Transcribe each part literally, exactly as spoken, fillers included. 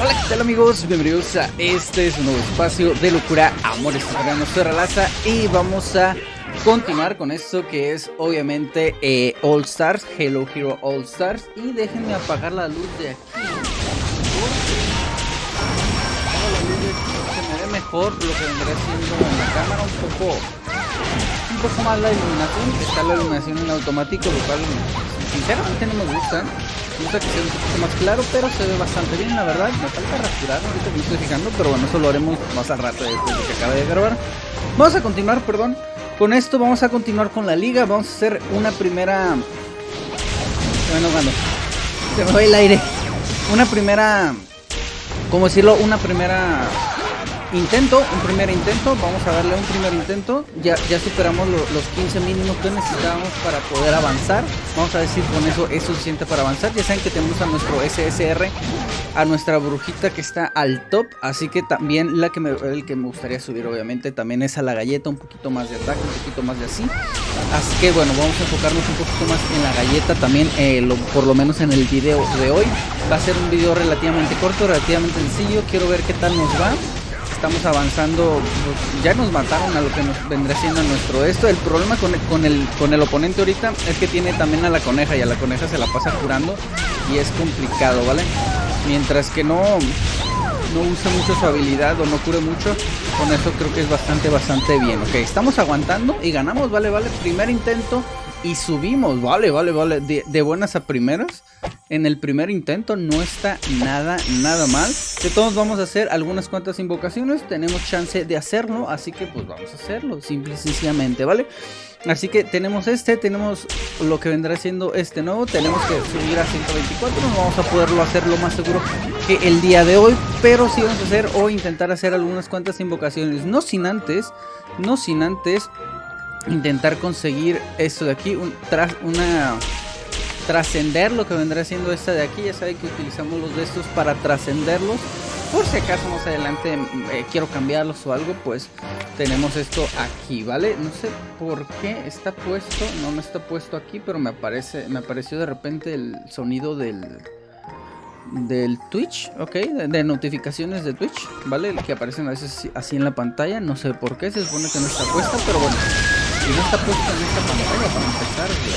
Hola, ¿qué tal amigos? Bienvenidos a este es un nuevo espacio de locura, amores, soy Erralasa y vamos a continuar con esto que es obviamente eh, All Stars, Hello Hero All Stars. Y déjenme apagar la luz de aquí, porque la luz de aquí se me ve mejor lo que vendría siendo en la cámara, un poco, un poco más la iluminación, está la iluminación en automático, lo cual sinceramente no me gusta. Me gusta que sea un poquito más claro, pero se ve bastante bien, la verdad. Me falta rasurar, ahorita me estoy fijando, pero bueno, eso lo haremos más al rato después de que acabe de grabar. Vamos a continuar, perdón, con esto. Vamos a continuar con la liga. Vamos a hacer una primera... Se me enojando. Se me va el aire. Una primera... ¿Cómo decirlo? Una primera... Intento, un primer intento. Vamos a darle un primer intento. Ya, ya superamos lo, los quince mínimos que necesitábamos para poder avanzar. Vamos a decir con eso es suficiente para avanzar. Ya saben que tenemos a nuestro S S R, a nuestra brujita que está al top. Así que también la que me, el que me gustaría subir obviamente también es a la galleta. Un poquito más de ataque, un poquito más de así. Así que bueno, vamos a enfocarnos un poquito más en la galleta también, eh, lo, por lo menos en el video de hoy. Va a ser un video relativamente corto, relativamente sencillo. Quiero ver qué tal nos va. Estamos avanzando, ya nos mataron a lo que nos vendrá siendo nuestro esto. El problema con el, con, el, con el oponente ahorita es que tiene también a la coneja, y a la coneja se la pasa curando y es complicado, ¿vale? Mientras que no, no use mucho su habilidad o no cure mucho, con eso creo que es bastante, bastante bien. Ok, estamos aguantando y ganamos, vale, vale, primer intento y subimos, vale, vale, vale, de, de buenas a primeras. En el primer intento no está nada, nada mal. De todos vamos a hacer algunas cuantas invocaciones. Tenemos chance de hacerlo, así que pues vamos a hacerlo, simple y sencillamente, ¿vale? Así que tenemos este, tenemos lo que vendrá siendo este nuevo. Tenemos que subir a ciento veinticuatro, no vamos a poderlo hacer lo más seguro que el día de hoy. Pero sí vamos a hacer o intentar hacer algunas cuantas invocaciones. No sin antes, no sin antes intentar conseguir esto de aquí, un, tras, una... trascender lo que vendrá siendo esta de aquí. Ya saben que utilizamos los de estos para trascenderlos, por si acaso más adelante eh, quiero cambiarlos o algo, pues tenemos esto aquí, ¿vale? No sé por qué está puesto, no me está puesto aquí, pero me aparece, me apareció de repente el sonido del del Twitch, ok, de, de notificaciones de Twitch, ¿vale? Que aparecen a veces así en la pantalla, no sé por qué, se supone que no está puesta, pero bueno, si no está puesta en esta pantalla para empezar, ¿sí?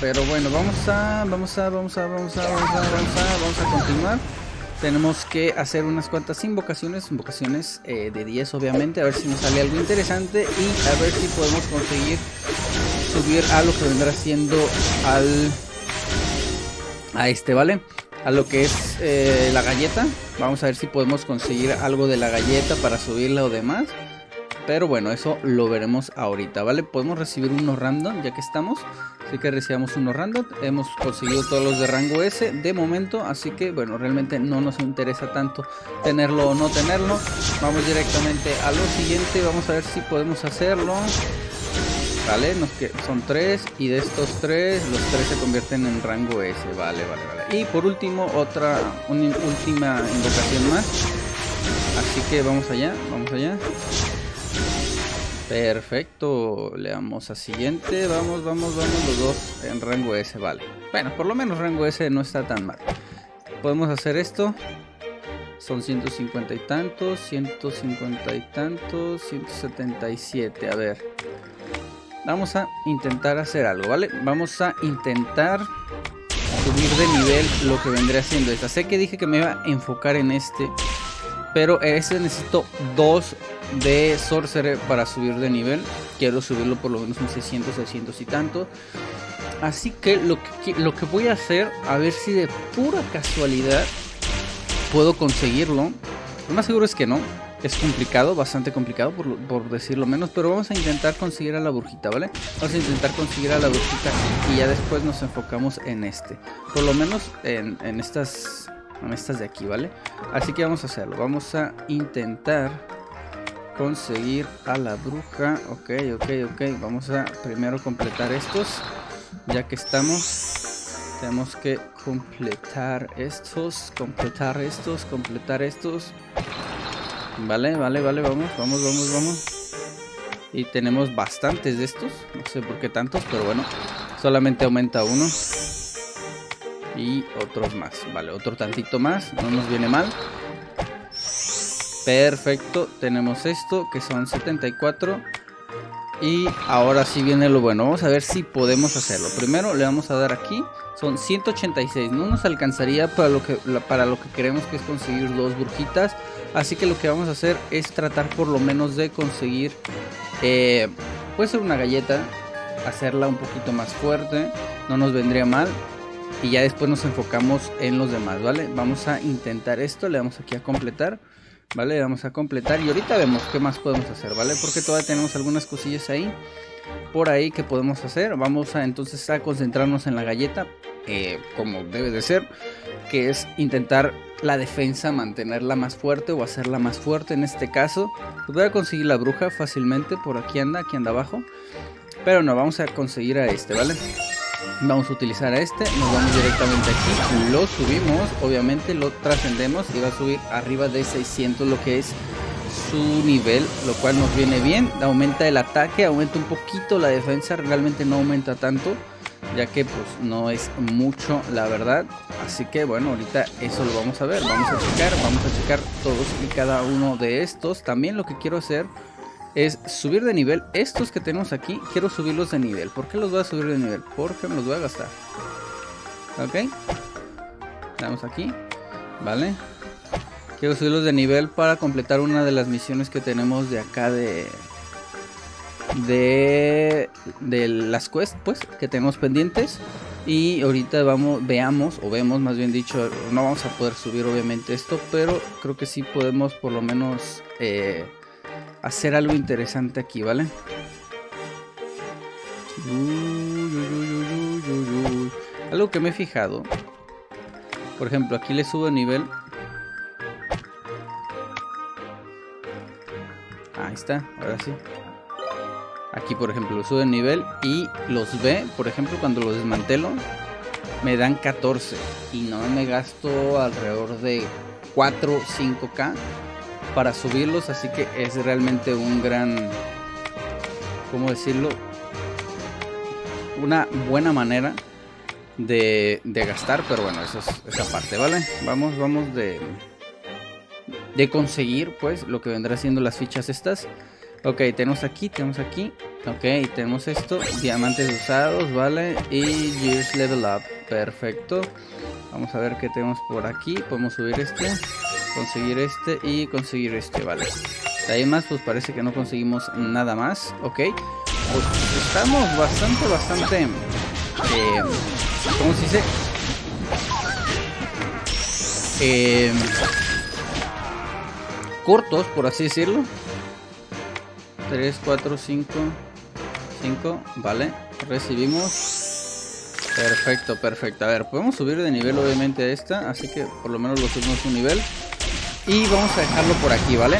Pero bueno, vamos a, vamos a, vamos a, vamos a, vamos a, vamos a, vamos a continuar. Tenemos que hacer unas cuantas invocaciones, invocaciones eh, de diez obviamente, a ver si nos sale algo interesante y a ver si podemos conseguir subir a lo que vendrá siendo al, a este, ¿vale? A lo que es eh, la galleta. Vamos a ver si podemos conseguir algo de la galleta para subirla o demás. Pero bueno, eso lo veremos ahorita, ¿vale? Podemos recibir unos random ya que estamos. Así que recibamos unos random. Hemos conseguido todos los de rango S de momento. Así que bueno, realmente no nos interesa tanto tenerlo o no tenerlo. Vamos directamente a lo siguiente. Vamos a ver si podemos hacerlo. Vale, nos que son tres. Y de estos tres, los tres se convierten en rango S. Vale, vale, vale. Y por último, otra, una última invocación más. Así que vamos allá, vamos allá. Perfecto, le damos a siguiente, vamos, vamos, vamos, los dos en rango S, vale. Bueno, por lo menos rango S no está tan mal. Podemos hacer esto, son ciento cincuenta y tantos, ciento cincuenta y tantos, ciento setenta y siete, a ver. Vamos a intentar hacer algo, ¿vale? Vamos a intentar subir de nivel lo que vendría siendo esta. Sé que dije que me iba a enfocar en este, pero ese necesito dos de Sorcerer para subir de nivel. Quiero subirlo por lo menos un seiscientos, seiscientos y tanto. Así que lo que, lo que voy a hacer, a ver si de pura casualidad puedo conseguirlo. Lo más seguro es que no. Es complicado, bastante complicado por, por decirlo menos, pero vamos a intentar conseguir a la brujita, ¿vale? Vamos a intentar conseguir a la brujita y ya después nos enfocamos en este. Por lo menos en, en estas... con estas de aquí, ¿vale? Así que vamos a hacerlo. Vamos a intentar conseguir a la bruja. Ok, ok, ok. Vamos a primero completar estos. Ya que estamos, tenemos que completar estos, completar estos, completar estos. Vale, vale, vale. Vamos, vamos, vamos, vamos. Y tenemos bastantes de estos. No sé por qué tantos, pero bueno. Solamente aumenta uno. y otros más. Vale, otro tantito más, no nos viene mal. Perfecto, tenemos esto que son setenta y cuatro. Y ahora sí viene lo bueno. Vamos a ver si podemos hacerlo. Primero le vamos a dar aquí. Son ciento ochenta y seis. No nos alcanzaría para lo que, para lo que queremos, que es conseguir dos brujitas. Así que lo que vamos a hacer es tratar por lo menos de conseguir... Eh, puede ser una galleta. Hacerla un poquito más fuerte. No nos vendría mal. Y ya después nos enfocamos en los demás, ¿vale? Vamos a intentar esto. Le damos aquí a completar. Vale, vamos a completar y ahorita vemos qué más podemos hacer, ¿vale? Porque todavía tenemos algunas cosillas ahí, por ahí que podemos hacer. Vamos a entonces a concentrarnos en la galleta, eh, como debe de ser, que es intentar la defensa, mantenerla más fuerte o hacerla más fuerte. En este caso, pues voy a conseguir la bruja fácilmente, por aquí anda, aquí anda abajo. Pero no, vamos a conseguir a este, ¿vale? Vamos a utilizar a este, nos vamos directamente aquí, lo subimos, obviamente lo trascendemos y va a subir arriba de seiscientos lo que es su nivel, lo cual nos viene bien. Aumenta el ataque, aumenta un poquito la defensa, realmente no aumenta tanto, ya que pues no es mucho la verdad. Así que bueno, ahorita eso lo vamos a ver, vamos a checar, vamos a checar todos y cada uno de estos. También lo que quiero hacer es subir de nivel estos que tenemos aquí. Quiero subirlos de nivel. ¿Por qué los voy a subir de nivel? Porque me los voy a gastar. Ok, estamos aquí. Vale, quiero subirlos de nivel para completar una de las misiones que tenemos de acá de De, de las quests, pues, que tenemos pendientes. Y ahorita vamos, veamos, o vemos más bien dicho. No vamos a poder subir obviamente esto, pero creo que sí podemos por lo menos Eh... hacer algo interesante aquí, ¿vale? Uy, uy, uy, uy, uy, uy. Algo que me he fijado. Por ejemplo, aquí le subo de nivel. Ahí está, ahora sí. Aquí, por ejemplo, lo subo de nivel y los ve, por ejemplo, cuando los desmantelo, me dan catorce. Y no me gasto alrededor de cuatro, cinco K. Para subirlos, así que es realmente un gran, ¿cómo decirlo? Una buena manera de, de gastar, pero bueno, eso es esa parte, ¿vale? Vamos, vamos de, de conseguir, pues, lo que vendrá siendo las fichas estas. Ok, tenemos aquí, tenemos aquí, ok, tenemos esto, diamantes usados, ¿vale? Y Gears Level Up, perfecto. Vamos a ver qué tenemos por aquí, podemos subir este, conseguir este y conseguir este, vale. De ahí más, pues parece que no conseguimos nada más, ok. Pues estamos bastante, bastante... Eh, ¿cómo se dice? Eh, cortos, por así decirlo. tres, cuatro, cinco, cinco, vale. Recibimos... Perfecto, perfecto. A ver, podemos subir de nivel obviamente a esta, así que por lo menos lo subimos un nivel. Y vamos a dejarlo por aquí, ¿vale?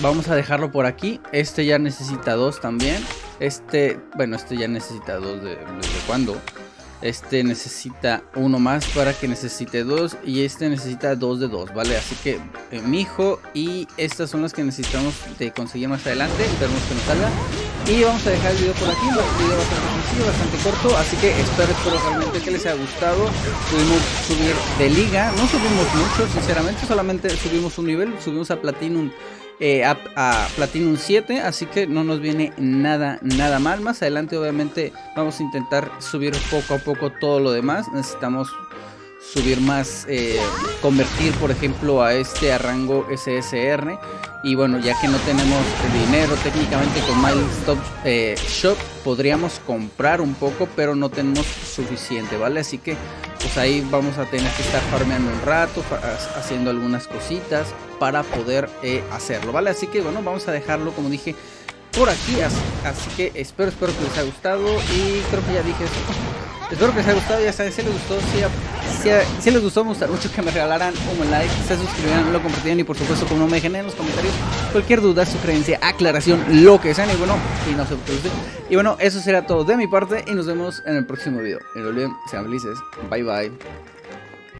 Vamos a dejarlo por aquí. Este ya necesita dos también. Este, bueno, este ya necesita dos de, ¿desde cuándo? Este necesita uno más para que necesite dos. Y este necesita dos de dos, ¿vale? Así que eh, mi hijo y estas son las que necesitamos de conseguir más adelante. Esperemos que nos salga. Y vamos a dejar el video por aquí. El video va a ser sencillo, bastante corto. Así que espero, espero realmente que les haya gustado. Pudimos subir de liga. No subimos mucho, sinceramente. Solamente subimos un nivel. Subimos a Platinum. Eh, a, a Platinum siete, así que no nos viene nada, nada mal. Más adelante obviamente vamos a intentar subir poco a poco todo lo demás. Necesitamos subir más, eh, convertir por ejemplo a este a rango S S R. Y bueno, ya que no tenemos dinero técnicamente con MyStop eh, Shop, podríamos comprar un poco, pero no tenemos suficiente, ¿vale? Así que pues ahí vamos a tener que estar farmeando un rato, haciendo algunas cositas para poder eh, hacerlo, ¿vale? Así que bueno, vamos a dejarlo, como dije, por aquí. Así, así que espero, espero que les haya gustado y creo que ya dije eso. Espero que les haya gustado, ya saben, si les gustó, si, si, si les gustó, me gustaría mucho que me regalaran un like, se suscribieran, lo compartieran y por supuesto como no me dejen en los comentarios cualquier duda, sugerencia, aclaración, lo que sean. Y bueno, y no se preocupen. Y bueno, eso será todo de mi parte y nos vemos en el próximo video. Y no olviden, sean felices, bye bye.